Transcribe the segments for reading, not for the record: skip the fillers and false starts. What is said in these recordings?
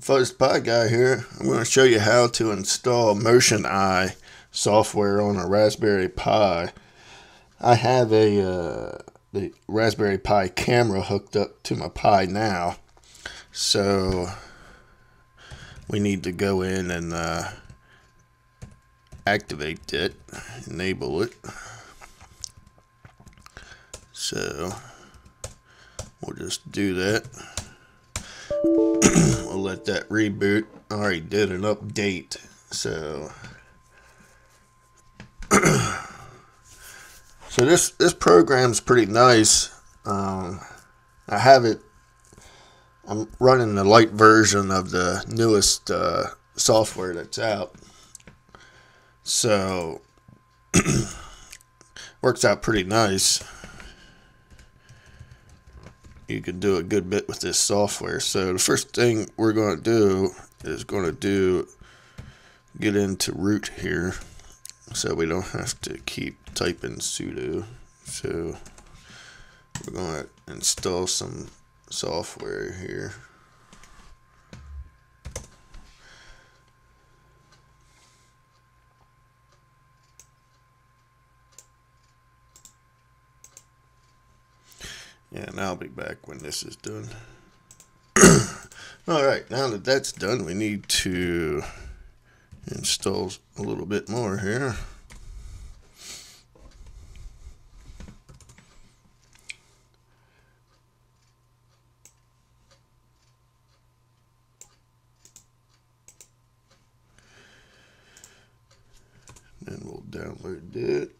Fuzz The Pi Guy here. I'm going to show you how to install MotionEye software on a Raspberry Pi. I have the Raspberry Pi camera hooked up to my Pi now, so we need to go in and activate it, enable it. So we'll just do that. We'll let that reboot. I already did an update, so this program's pretty nice. I have it. I'm running the light version of the newest software that's out, so works out pretty nice. You can do a good bit with this software. So the first thing we're going to do is get into root here, so we don't have to keep typing sudo. So we're going to install some software here. And I'll be back when this is done. Alright, now that that's done, we need to install a little bit more here. Then we'll download it.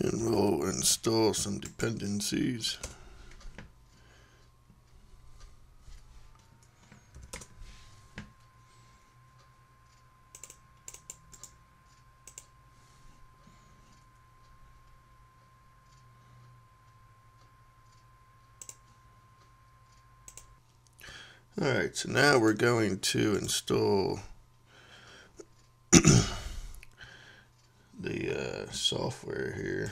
And we'll install some dependencies. Alright, so now we're going to install the software here.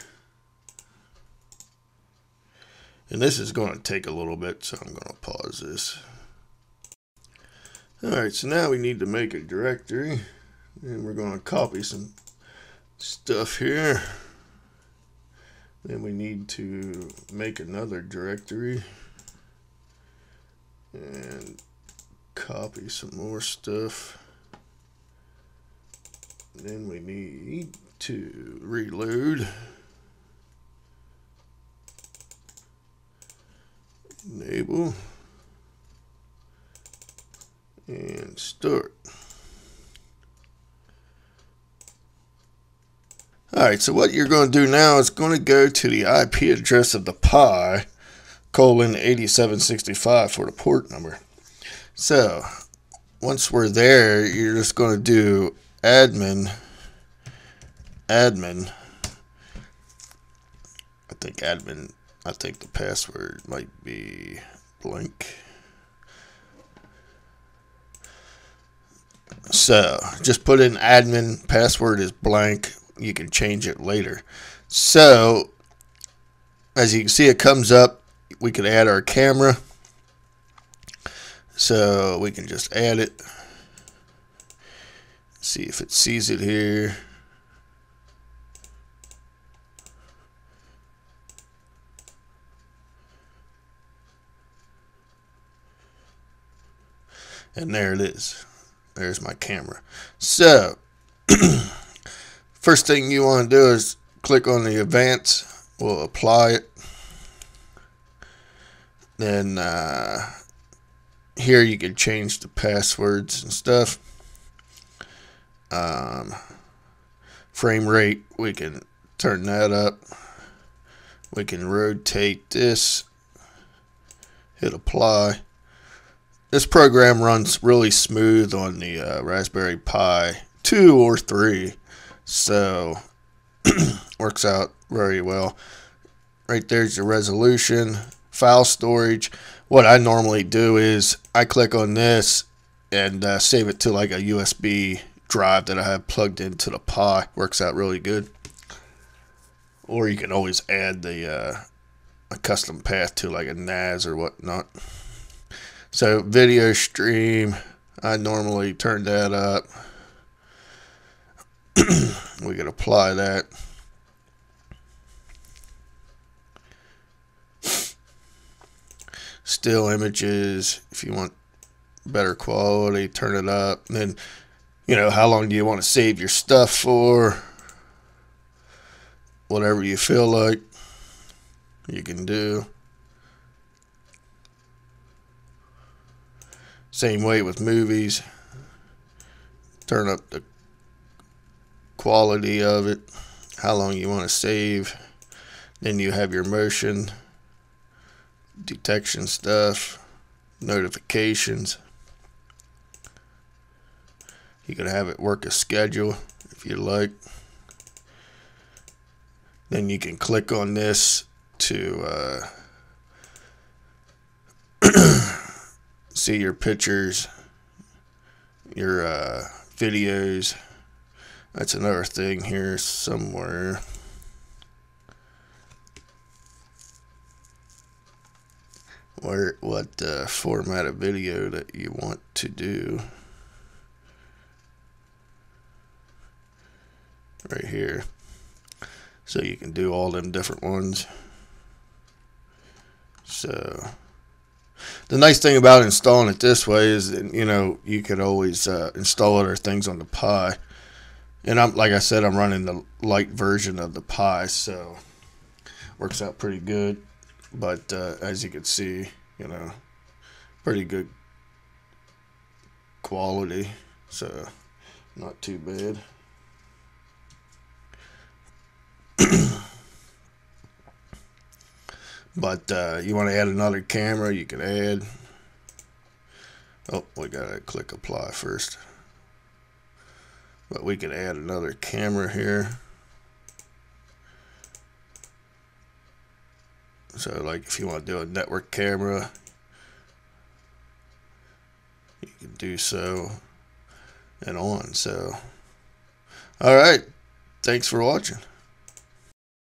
And this is going to take a little bit, so I'm going to pause this. Alright, so now we need to make a directory. And we're going to copy some stuff here. Then we need to make another directory. And copy some more stuff. Then we need to reload, enable, and start. Alright, so what you're going to do now is going to go to the IP address of the Pi, :8765 for the port number. So once we're there, you're just going to do admin. I think the password might be blank. So just put in admin, password is blank. You can change it later. So as you can see, it comes up. We could add our camera, so we can just add it, see if it sees it here. And there it is. There's my camera. So first thing you want to do is click on the advanced. We'll apply it. Then here you can change the passwords and stuff. Frame rate, we can turn that up. We can rotate this. Hit apply. This program runs really smooth on the Raspberry Pi 2 or 3. So works out very well. Right there's your resolution. file storage. What I normally do is I click on this and save it to like a USB drive that I have plugged into the Pi. Works out really good. Or you can always add the a custom path to like a NAS or whatnot. So video stream, I normally turn that up. We could apply that. Still images, if you want better quality, turn it up. And then, you know, how long do you want to save your stuff for? Whatever you feel like you can do. Same way with movies. Turn up the quality of it, how long you want to save. Then you have your motion detection stuff, notifications. You can have it work a schedule if you like. Then you can click on this to see your pictures, your videos. That's another thing here somewhere. Where, what format of video that you want to do. Right here. So you can do all them different ones. So the nice thing about installing it this way is that, you know, you could always install other things on the Pi. And I'm, like I said, I'm running the light version of the Pi, so works out pretty good. But as you can see, you know, pretty good quality, so not too bad. But you want to add another camera, you can add. Oh, we gotta click apply first. But we can add another camera here. So like if you want to do a network camera, you can do so and on. So, all right, thanks for watching.